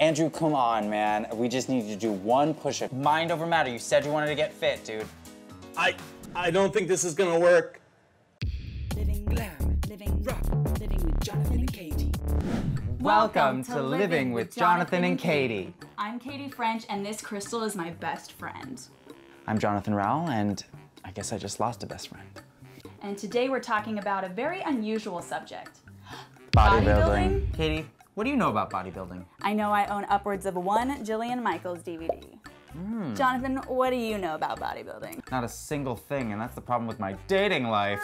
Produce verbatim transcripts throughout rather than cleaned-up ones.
Andrew, come on, man. We just need to do one push-up. Mind over matter. You said you wanted to get fit, dude. I, I don't think this is gonna work. Living glam, living rock, living with Jonathan and Katy. Welcome, Welcome to, to Living, living with, with Jonathan, Jonathan and Katy. I'm Katy French, and this crystal is my best friend. I'm Jonathan Rowell, and I guess I just lost a best friend. And today we're talking about a very unusual subject. Bodybuilding. Bodybuilding? Katy, what do you know about bodybuilding? I know I own upwards of one Jillian Michaels D V D. Mm. Jonathan, what do you know about bodybuilding? Not a single thing, and that's the problem with my dating life.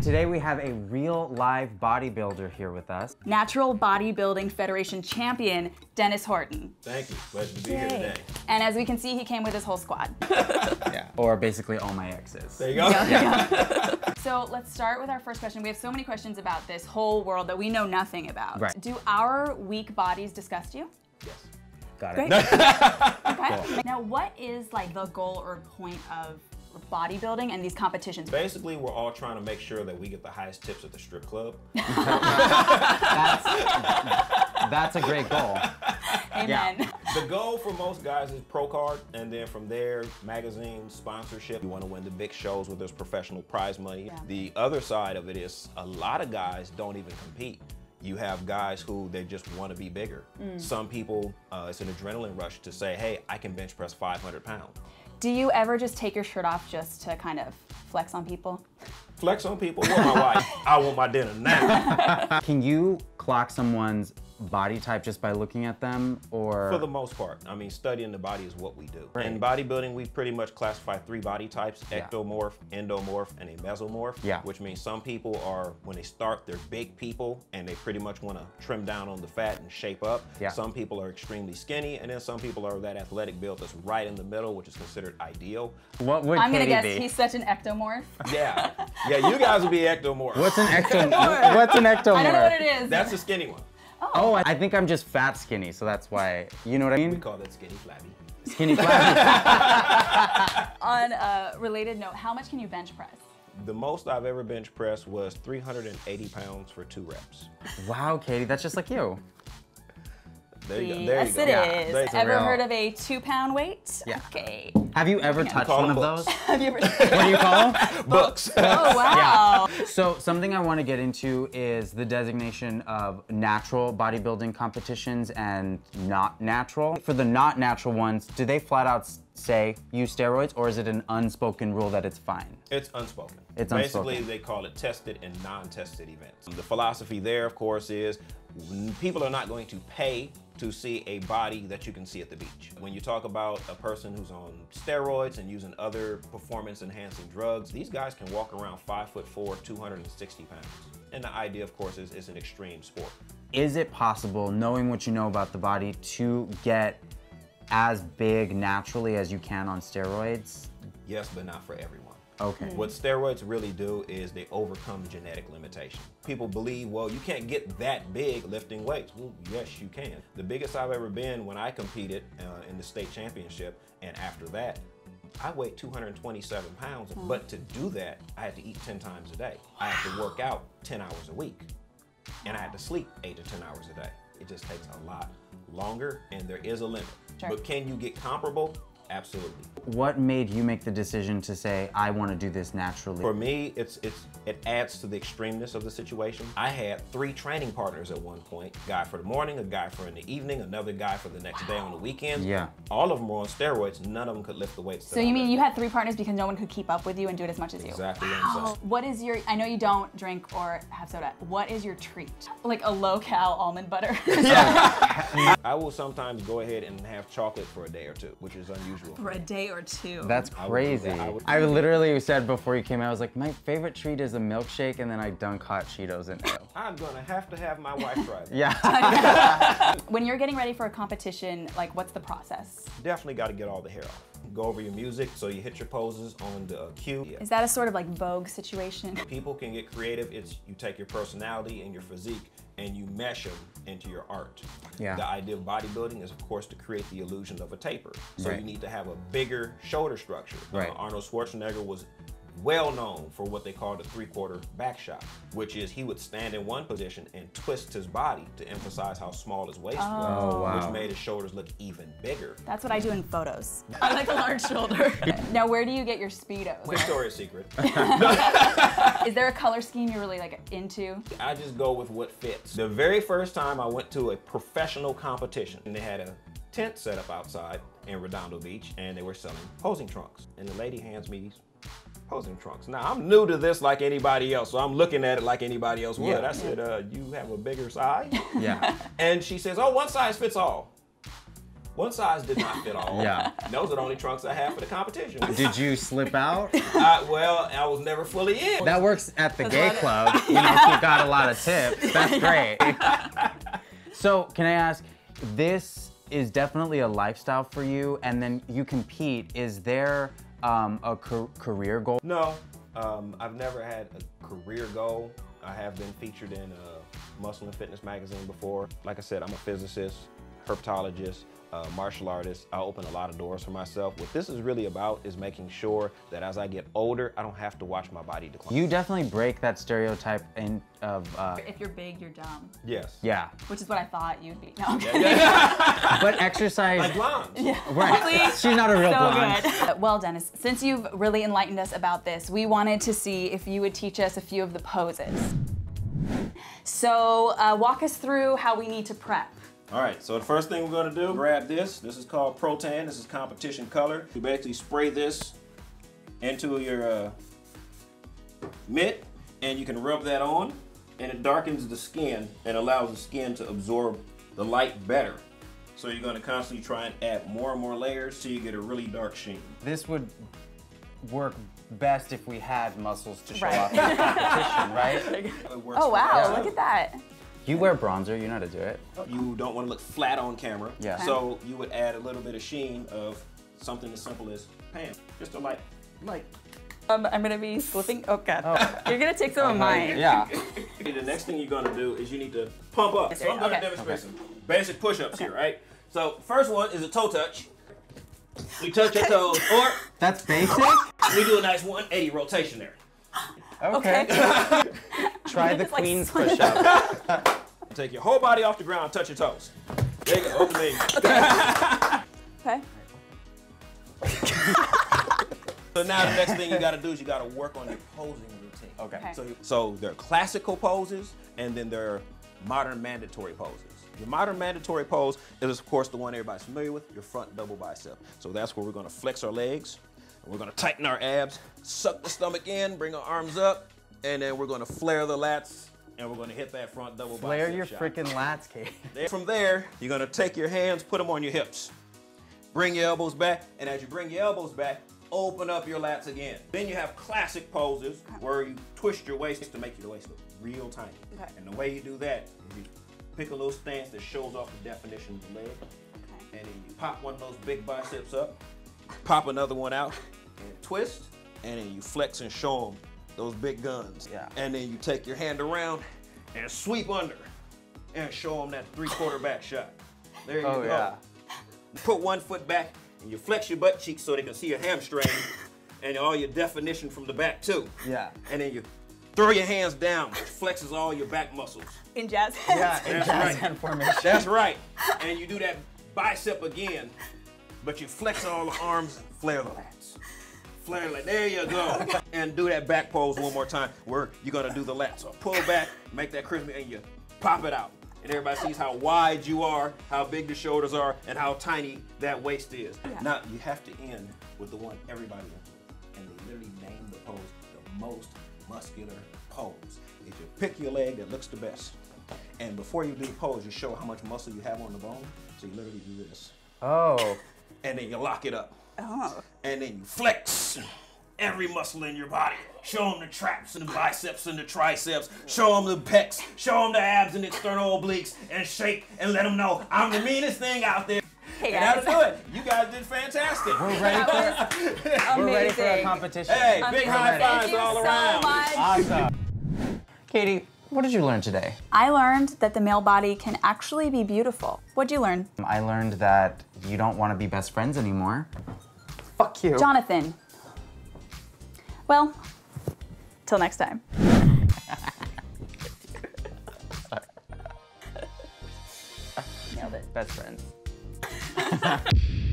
Today we have a real live bodybuilder here with us. Natural Bodybuilding Federation champion, Dennis Horton. Thank you, pleasure to be Yay. here today. And as we can see, he came with his whole squad. Yeah, or basically all my exes. There you go. Yeah. Yeah. So let's start with our first question. We have so many questions about this whole world that we know nothing about. Right. Do our weak bodies disgust you? Yes. Got it. Okay. Cool. Now, what is like the goal or point of bodybuilding and these competitions? Basically, we're all trying to make sure that we get the highest tips at the strip club. that's, that's a great goal. Amen. Yeah. The goal for most guys is pro card, and then from there, magazine, sponsorship. You want to win the big shows where there's professional prize money. Yeah. The other side of it is a lot of guys don't even compete. You have guys who, they just want to be bigger. Mm. Some people, uh, it's an adrenaline rush to say, hey, I can bench press five hundred pounds. Do you ever just take your shirt off just to kind of flex on people? Flex on people? What my wife? I want my dinner now. Can you clock someone's body type just by looking at them, or? For the most part. I mean, studying the body is what we do. Right. In bodybuilding, we pretty much classify three body types, yeah. ectomorph, endomorph, and a mesomorph, yeah. which means some people are, when they start, they're big people, and they pretty much want to trim down on the fat and shape up. Yeah. Some people are extremely skinny, and then some people are that athletic build that's right in the middle, which is considered ideal. What would I'm Katy gonna guess be? He's such an ectomorph. Yeah. Yeah, you guys would be ectomorph. What's an ectomorph? What's an ectomorph? I don't know what it is. That's a skinny one. Oh, I think I'm just fat skinny, so that's why, you know what I mean? We call that skinny flabby. Skinny flabby. On a related note, how much can you bench press? The most I've ever bench pressed was three hundred eighty pounds for two reps. Wow, Katy, that's just like you. There you go, there you go. Yes, it is. Ever heard of a two-pound weight? Yeah. Okay. Have you ever touched one of those? Have you ever? What do you call them? Books. Oh, wow. Yeah. So something I want to get into is the designation of natural bodybuilding competitions and not natural. For the not natural ones, do they flat out say use steroids, or is it an unspoken rule that it's fine? It's unspoken. It's unspoken. Basically, they call it tested and non-tested events. The philosophy there, of course, is people are not going to pay to see a body that you can see at the beach. When you talk about a person who's on steroids and using other performance-enhancing drugs, these guys can walk around five foot four, two hundred sixty pounds. And the idea, of course, is it's an extreme sport. Is it possible, knowing what you know about the body, to get as big naturally as you can on steroids? Yes, but not for everyone. Okay. What steroids really do is they overcome genetic limitation. People believe, well, you can't get that big lifting weights. Well, yes, you can. The biggest I've ever been when I competed uh, in the state championship, and after that, I weighed two hundred twenty-seven pounds, mm. but to do that, I had to eat ten times a day. I had to work out ten hours a week, and I had to sleep eight to ten hours a day. It just takes a lot longer, and there is a limit. Sure. But can you get comparable? Absolutely. What made you make the decision to say, I want to do this naturally? For me, it's, it's, it adds to the extremeness of the situation. I had three training partners at one point, a guy for the morning, a guy for in the evening, another guy for the next wow. day on the weekend. Yeah. All of them were on steroids. None of them could lift the weights. So you mean lifted. You had three partners because no one could keep up with you and do it as much as exactly you? Exactly. Wow. What is your, I know you don't drink or have soda. What is your treat? Like a low-cal almond butter? Yeah. I will sometimes go ahead and have chocolate for a day or two, which is unusual. For a day or two. That's crazy. I, would, I, would, I literally said before you came out, I was like, my favorite treat is a milkshake, and then I dunk hot Cheetos in it. I'm gonna have to have my wife try that. Yeah. When you're getting ready for a competition, like, what's the process? Definitely gotta get all the hair off. Go over your music, so you hit your poses on the cue. Yeah. Is that a sort of like Vogue situation? People can get creative. It's you take your personality and your physique and you mesh them into your art. Yeah. The idea of bodybuilding is, of course, to create the illusion of a taper. So right. you need to have a bigger shoulder structure. Right. Uh, Arnold Schwarzenegger was well known for what they call the three-quarter back shot, which is he would stand in one position and twist his body to emphasize how small his waist oh. was, oh, wow. which made his shoulders look even bigger. That's what I do in photos. I like a large shoulder. Now, where do you get your Speedos? Victoria's Secret. Is there a color scheme you're really like into? I just go with what fits. The very first time I went to a professional competition, and they had a tent set up outside in Redondo Beach, and they were selling posing trunks. And the lady hands me posing trunks. Now, I'm new to this like anybody else, so I'm looking at it like anybody else would. Yeah. I said, uh, you have a bigger size? Yeah. And she says, oh, one size fits all. One size did not fit all. Yeah. Those are the only trunks I have for the competition. Did you slip out? Uh, well, I was never fully in. That works at the That's gay club. You know, if you got a lot of tips. That's great. So, can I ask, this is definitely a lifestyle for you, and then you compete. Is there um, a career goal? No, um, I've never had a career goal. I have been featured in a Muscle and Fitness magazine before. Like I said, I'm a physicist, herpetologist, uh, martial artist. I open a lot of doors for myself. What this is really about is making sure that as I get older, I don't have to watch my body decline. You definitely break that stereotype in, of... Uh, if you're big, you're dumb. Yes. Yeah. Which is what I thought you'd be. No, I'm kidding. Yeah, yeah. But exercise... Like blonde. Yeah. Right. Please. She's not a real so blonde. Good. Well, Dennis, since you've really enlightened us about this, we wanted to see if you would teach us a few of the poses. So uh, walk us through how we need to prep. All right, so the first thing we're gonna do, grab this. This is called Protan, this is competition color. You basically spray this into your uh, mitt, and you can rub that on, and it darkens the skin and allows the skin to absorb the light better. So you're gonna constantly try and add more and more layers till you get a really dark sheen. This would work best if we had muscles to show right. off in the competition, right? Oh wow, look at that. You wear bronzer, you know how to do it. You don't want to look flat on camera, yeah. Okay. So you would add a little bit of sheen of something as simple as pants, just a light, light. Um, I'm gonna be slipping, oh god. Oh. You're gonna take some uh-huh. of mine. Yeah. The next thing you're gonna do is you need to pump up. So I'm gonna okay. demonstrate okay. some basic push-ups okay. here, right? So first one is a toe touch. You touch your toes, or... That's basic? We do a nice one eighty rotation there. Okay. okay. Try the queen's like push-up. Take your whole body off the ground, touch your toes. There you go, open the knees. Okay. So now the next thing you gotta do is you gotta work on your posing routine. Okay. okay. So, so there are classical poses, and then there are modern mandatory poses. Your modern mandatory pose is, of course, the one everybody's familiar with, your front double bicep. So that's where we're gonna flex our legs, and we're gonna tighten our abs, suck the stomach in, bring our arms up, and then we're gonna flare the lats, and we're gonna hit that front double flare bicep shot. Flare your freaking lats, Katy. From there, you're gonna take your hands, put them on your hips. Bring your elbows back, and as you bring your elbows back, open up your lats again. Then you have classic poses where you twist your waist to make your waist look real tiny. Okay. And the way you do that, you pick a little stance that shows off the definition of the leg, okay. and then you pop one of those big biceps up, pop another one out, and twist, and then you flex and show them those big guns. Yeah. And then you take your hand around and sweep under and show them that three-quarter back shot. There you oh, go. Yeah. You put one foot back and you flex your butt cheeks so they can see your hamstring and all your definition from the back too. Yeah. And then you throw your hands down, which flexes all your back muscles. In jazz hands. Yeah, in That's jazz right. hand formation. That's right. And you do that bicep again, but you flex all the arms and flare the lats. Flare like, there you go. And do that back pose one more time where you're gonna do the lat. So pull back, make that crispy, and you pop it out. And everybody sees how wide you are, how big the shoulders are, and how tiny that waist is. Yeah. Now, you have to end with the one everybody wants. And they literally name the pose the most muscular pose. If you pick your leg that looks the best. And before you do the pose, you show how much muscle you have on the bone. So you literally do this. Oh. And then you lock it up. Oh. And then you flex every muscle in your body. Show them the traps and the biceps and the triceps. Show them the pecs. Show them the abs and external obliques. And shake and let them know I'm the meanest thing out there. Hey guys. And that'll do it. You guys did fantastic. We're ready for amazing. We're ready for our competition. Hey, amazing. Big high fives all so around. Much. Awesome. Katy, what did you learn today? I learned that the male body can actually be beautiful. What'd you learn? I learned that you don't want to be best friends anymore. Fuck you. Jonathan, Well, till next time. Nailed it. Best friends.